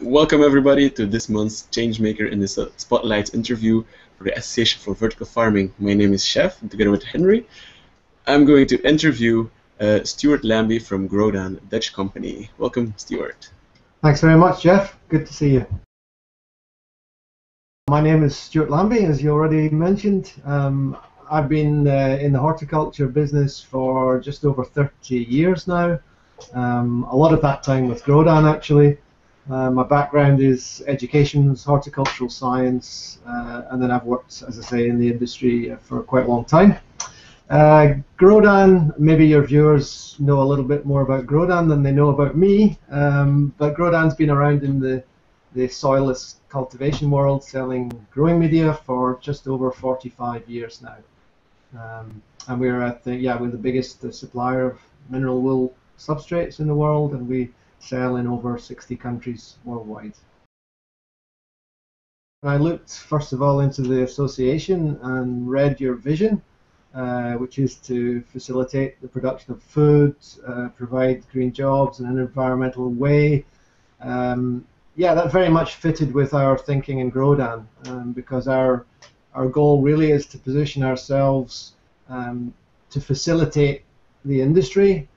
Welcome everybody to this month's Changemaker in this Spotlight interview for the Association for Vertical Farming. My name is Chef, and together with Henry, I'm going to interview Stuart Lambie from Grodan, a Dutch company. Welcome, Stuart. Thanks very much, Jeff. Good to see you. My name is Stuart Lambie, as you already mentioned. I've been in the horticulture business for just over 30 years now. A lot of that time with Grodan, actually. My background is education, horticultural science, and then I've worked, as I say, in the industry for quite a long time. Grodan, maybe your viewers know a little bit more about Grodan than they know about me, but Grodan's been around in the soilless cultivation world, selling growing media for just over 45 years now. And we're the biggest supplier of mineral wool substrates in the world, and we sell in over 60 countries worldwide. I looked first of all into the association and read your vision, which is to facilitate the production of food, provide green jobs in an environmental way. Yeah, that very much fitted with our thinking in Grodan, because our goal really is to position ourselves to facilitate the industry,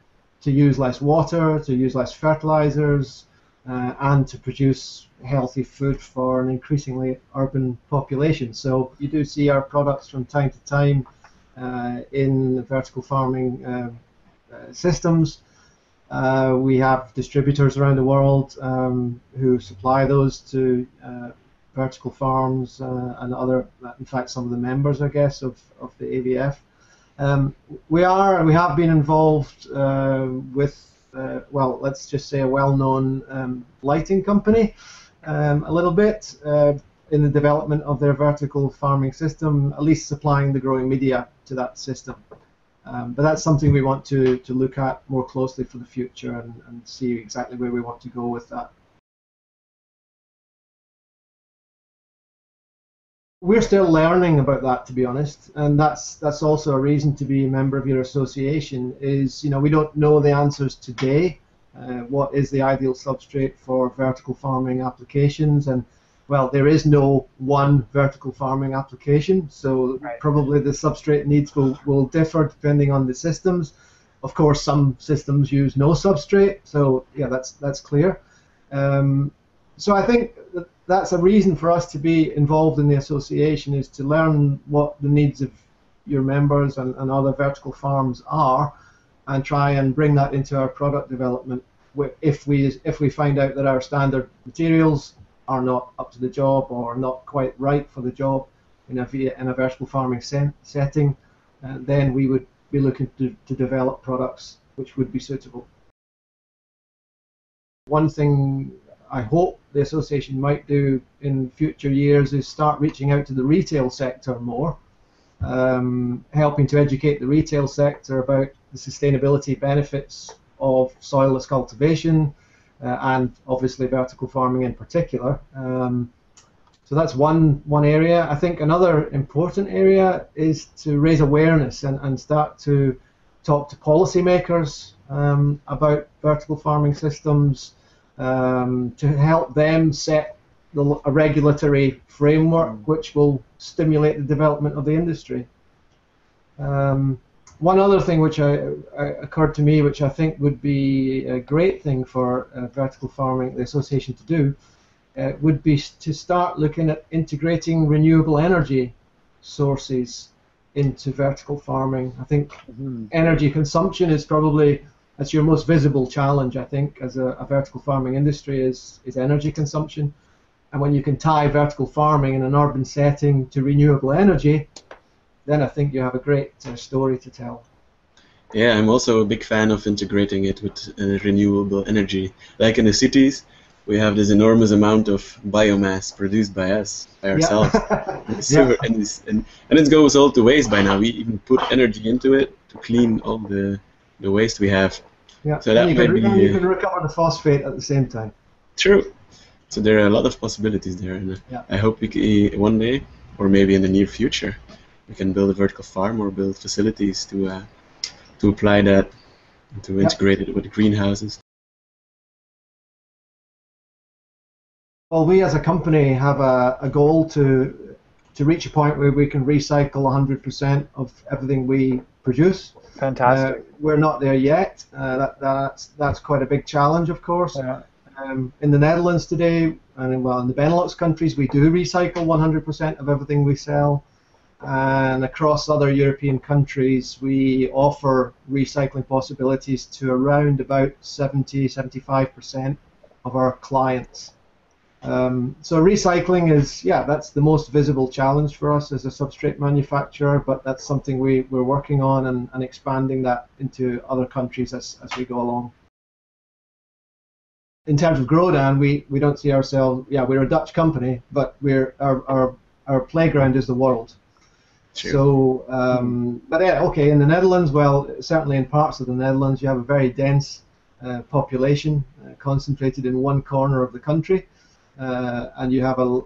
to use less water, to use less fertilizers, and to produce healthy food for an increasingly urban population. So you do see our products from time to time in vertical farming systems. We have distributors around the world who supply those to vertical farms and other, in fact, some of the members, I guess, of the AVF. We have been involved with, well, let's just say a well-known lighting company a little bit in the development of their vertical farming system, at least supplying the growing media to that system. But that's something we want to look at more closely for the future and see exactly where we want to go with that. We're still learning about that, to be honest, and that's also a reason to be a member of your association. Is, you know, we don't know the answers today. What is the ideal substrate for vertical farming applications? And well, there is no one vertical farming application, so right. Probably the substrate needs will differ depending on the systems. Of course, some systems use no substrate, so yeah, that's clear. So I think that's a reason for us to be involved in the association, is to learn what the needs of your members and other vertical farms are, and try and bring that into our product development. If we find out that our standard materials are not up to the job or not quite right for the job in a vertical farming setting, then we would be looking to develop products which would be suitable. One thing I hope the association might do in future years is start reaching out to the retail sector more, helping to educate the retail sector about the sustainability benefits of soilless cultivation and obviously vertical farming in particular. So that's one area. I think another important area is to raise awareness and start to talk to policymakers about vertical farming systems, to help them set a regulatory framework which will stimulate the development of the industry. One other thing which occurred to me, which I think would be a great thing for vertical farming, the association, to do, would be to start looking at integrating renewable energy sources into vertical farming. I think energy consumption is probably that's your most visible challenge, I think, as a vertical farming industry, is energy consumption. And when you can tie vertical farming in an urban setting to renewable energy, then I think you have a great story to tell. Yeah, I'm also a big fan of integrating it with renewable energy. Like in the cities, we have this enormous amount of biomass produced by us, by ourselves. Yeah. Sewer, yeah. And it goes all to waste by now. We even put energy into it to clean all the waste we have. Yeah. So that might be, you can recover the phosphate at the same time. True. So there are a lot of possibilities there, and yeah. I hope we can, one day, or maybe in the near future, we can build a vertical farm or build facilities to apply that and to integrate it with the greenhouses. Well, we as a company have a goal to reach a point where we can recycle 100% of everything we produce. Fantastic. We're not there yet. That's quite a big challenge, of course. Yeah. In the Netherlands today, and well, in the Benelux countries, we do recycle 100% of everything we sell. And across other European countries, we offer recycling possibilities to around about 70–75% of our clients. So recycling is, yeah, that's the most visible challenge for us as a substrate manufacturer, but that's something we're working on and expanding that into other countries as we go along. In terms of Grodan, we don't see ourselves, yeah, we're a Dutch company, but our playground is the world. Sure. So, but yeah, okay, in the Netherlands, well, certainly in parts of the Netherlands, you have a very dense population concentrated in one corner of the country. And you have a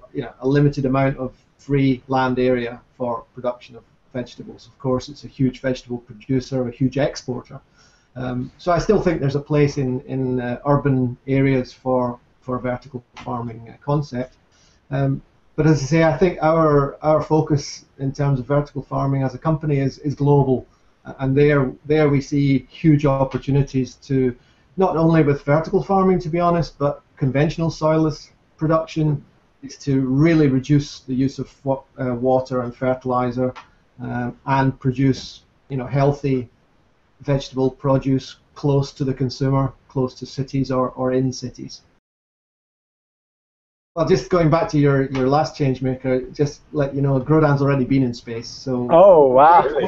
limited amount of free land area for production of vegetables. Of course, it's a huge vegetable producer, a huge exporter. So I still think there's a place in urban areas for vertical farming concept. But as I say, I think our focus in terms of vertical farming as a company is global, and there we see huge opportunities to not only with vertical farming, to be honest, but conventional soilless production is to really reduce the use of water and fertilizer, and produce, you know, healthy vegetable produce close to the consumer, close to cities or in cities. Well, just going back to your last change maker, just let you know, Grodan's already been in space. So. Oh wow! Tell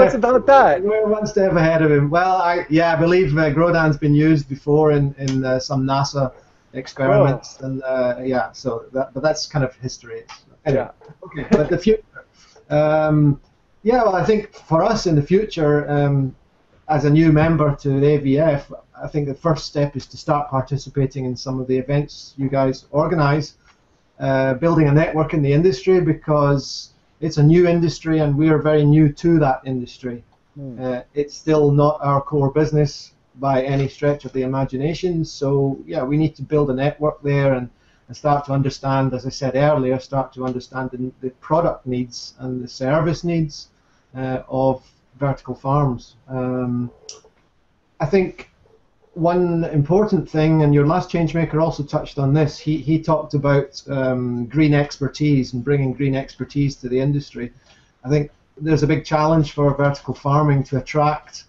us about that. We're one step ahead of him. Well, I believe Grodan's been used before in some NASA experiments, and yeah. So that's kind of history. Anyway, yeah. Okay. But the future. Yeah. Well, I think for us in the future, as a new member to the AVF. I think the first step is to start participating in some of the events you guys organize, building a network in the industry, because it's a new industry and we are very new to that industry. It's still not our core business by any stretch of the imagination, so yeah, we need to build a network there and start to understand, as I said earlier, start to understand the product needs and the service needs of vertical farms. I think one important thing, and your last changemaker also touched on this, he talked about green expertise and bringing green expertise to the industry. I think there's a big challenge for vertical farming to attract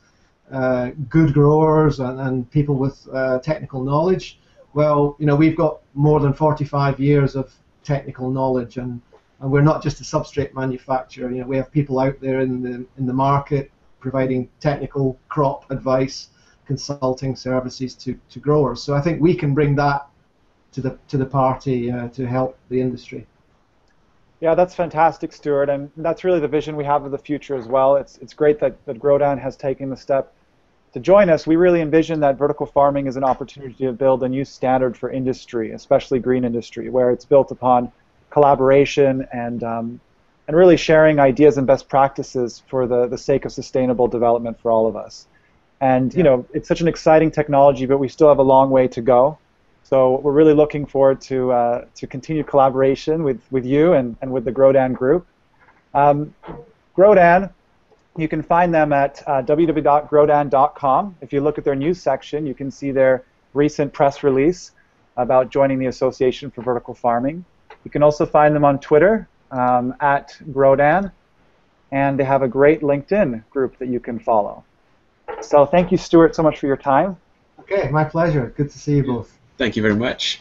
good growers and people with technical knowledge. Well, you know, we've got more than 45 years of technical knowledge, and we're not just a substrate manufacturer. You know, we have people out there in the market providing technical crop advice, consulting services to growers. So I think we can bring that to the party to help the industry. Yeah, that's fantastic, Stuart, and that's really the vision we have of the future as well. It's great that Grodan has taken the step to join us. We really envision that vertical farming is an opportunity to build a new standard for industry, especially green industry, where it's built upon collaboration and really sharing ideas and best practices for the sake of sustainable development for all of us. And, you know, it's such an exciting technology, but we still have a long way to go. So we're really looking forward to continued collaboration with you and with the Grodan group. Grodan, you can find them at www.grodan.com. If you look at their news section, you can see their recent press release about joining the Association for Vertical Farming. You can also find them on Twitter, at Grodan, and they have a great LinkedIn group that you can follow. So thank you, Stuart, so much for your time. Okay, my pleasure. Good to see you both. Thank you very much.